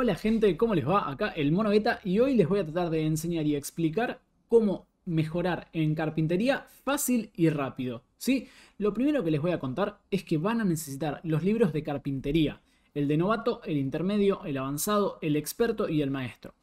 Hola gente, ¿cómo les va? Acá el Mono Beta y hoy les voy a tratar de enseñar y explicar cómo mejorar en carpintería fácil y rápido, ¿sí? Lo primero que les voy a contar es que van a necesitar los libros de carpintería, el de novato, el intermedio, el avanzado, el experto y el maestro.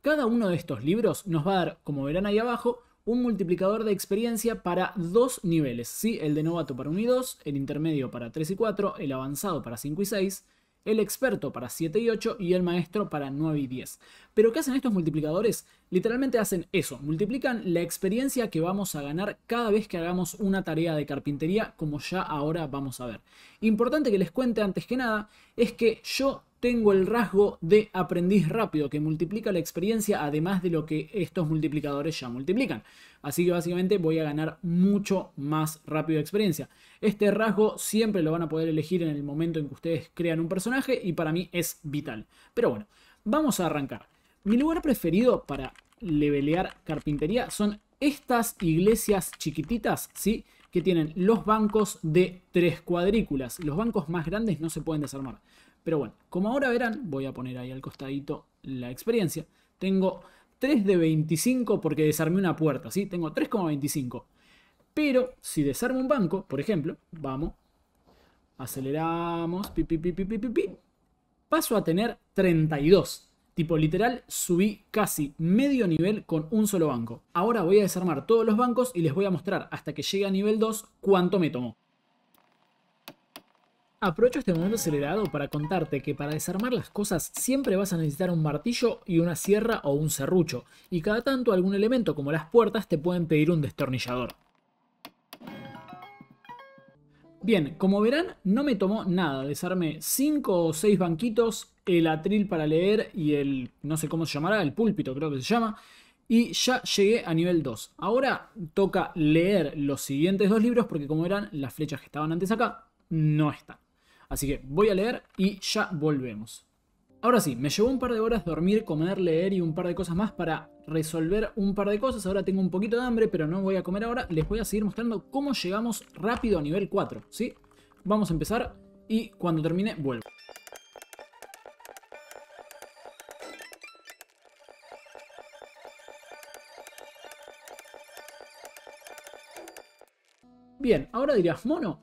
Cada uno de estos libros nos va a dar, como verán ahí abajo, un multiplicador de experiencia para dos niveles, ¿sí? El de novato para 1 y 2, el intermedio para 3 y 4, el avanzado para 5 y 6, el experto para 7 y 8 y el maestro para 9 y 10. ¿Pero qué hacen estos multiplicadores? Literalmente hacen eso, multiplican la experiencia que vamos a ganar cada vez que hagamos una tarea de carpintería, como ya ahora vamos a ver. Importante que les cuente antes que nada es que yo tengo el rasgo de aprendiz rápido, que multiplica la experiencia además de lo que estos multiplicadores ya multiplican. Así que básicamente voy a ganar mucho más rápido de experiencia. Este rasgo siempre lo van a poder elegir en el momento en que ustedes crean un personaje y para mí es vital. Pero bueno, vamos a arrancar. Mi lugar preferido para levelear carpintería son estas iglesias chiquititas, ¿sí? Que tienen los bancos de 3 cuadrículas. Los bancos más grandes no se pueden desarmar. Pero bueno, como ahora verán, voy a poner ahí al costadito la experiencia. Tengo 3 de 25 porque desarmé una puerta, ¿sí? Tengo 3,25. Pero si desarmo un banco, por ejemplo, vamos, aceleramos, paso a tener 32. Tipo literal, subí casi medio nivel con un solo banco. Ahora voy a desarmar todos los bancos y les voy a mostrar hasta que llegue a nivel 2 cuánto me tomó. Aprovecho este momento acelerado para contarte que para desarmar las cosas siempre vas a necesitar un martillo y una sierra o un serrucho, y cada tanto algún elemento como las puertas te pueden pedir un destornillador. Bien, como verán no me tomó nada, desarmé 5 o 6 banquitos, el atril para leer y el, no sé cómo se llamará, el púlpito creo que se llama, y ya llegué a nivel 2. Ahora toca leer los siguientes dos libros porque como verán las flechas que estaban antes acá no están. Así que voy a leer y ya volvemos. Ahora sí, me llevó un par de horas dormir, comer, leer y un par de cosas más para resolver un par de cosas. Ahora tengo un poquito de hambre, pero no voy a comer ahora. Les voy a seguir mostrando cómo llegamos rápido a nivel 4, ¿sí? Vamos a empezar y cuando termine vuelvo. Bien, ahora dirás, Mono,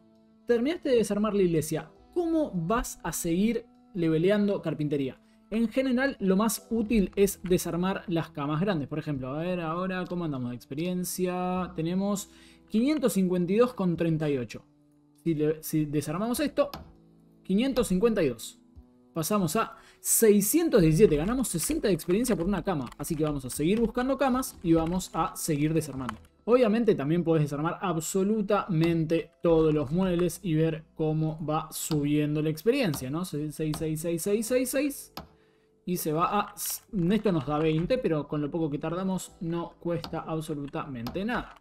terminaste de desarmar la iglesia, ¿cómo vas a seguir leveleando carpintería? En general lo más útil es desarmar las camas grandes. Por ejemplo, a ver ahora cómo andamos de experiencia. Tenemos 552,38. Si desarmamos esto, 552. Pasamos a 617. Ganamos 60 de experiencia por una cama. Así que vamos a seguir buscando camas y vamos a seguir desarmando. Obviamente también podés desarmar absolutamente todos los muebles y ver cómo va subiendo la experiencia, ¿no? 6, 6, 6, 6, 6, 6. Y se va a... Esto nos da 20, pero con lo poco que tardamos no cuesta absolutamente nada.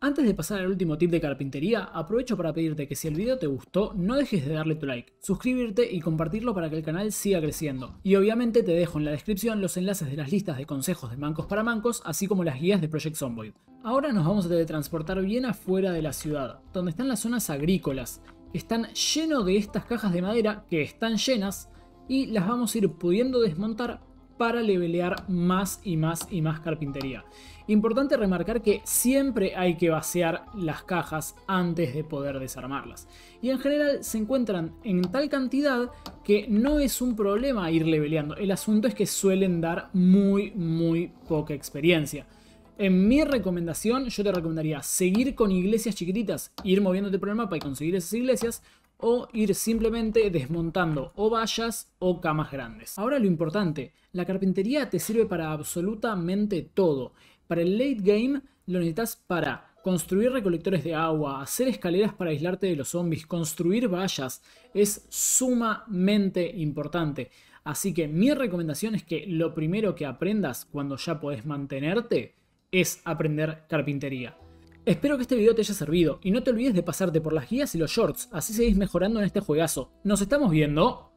Antes de pasar al último tip de carpintería, aprovecho para pedirte que si el video te gustó, no dejes de darle tu like, suscribirte y compartirlo para que el canal siga creciendo. Y obviamente te dejo en la descripción los enlaces de las listas de consejos de mancos para mancos, así como las guías de Project Zomboid. Ahora nos vamos a teletransportar bien afuera de la ciudad, donde están las zonas agrícolas, que están llenas de estas cajas de madera que están llenas y las vamos a ir pudiendo desmontar para levelear más y más y más carpintería. Importante remarcar que siempre hay que vaciar las cajas antes de poder desarmarlas. Y en general se encuentran en tal cantidad que no es un problema ir leveleando. El asunto es que suelen dar muy, muy poca experiencia. En mi recomendación, yo te recomendaría seguir con iglesias chiquititas, ir moviéndote por el mapa y conseguir esas iglesias, o ir simplemente desmontando o vallas o camas grandes. Ahora lo importante, la carpintería te sirve para absolutamente todo. Para el late game lo necesitas para construir recolectores de agua, hacer escaleras para aislarte de los zombies, construir vallas. Es sumamente importante. Así que mi recomendación es que lo primero que aprendas cuando ya podés mantenerte es aprender carpintería. Espero que este video te haya servido y no te olvides de pasarte por las guías y los shorts, así seguís mejorando en este juegazo. ¡Nos estamos viendo!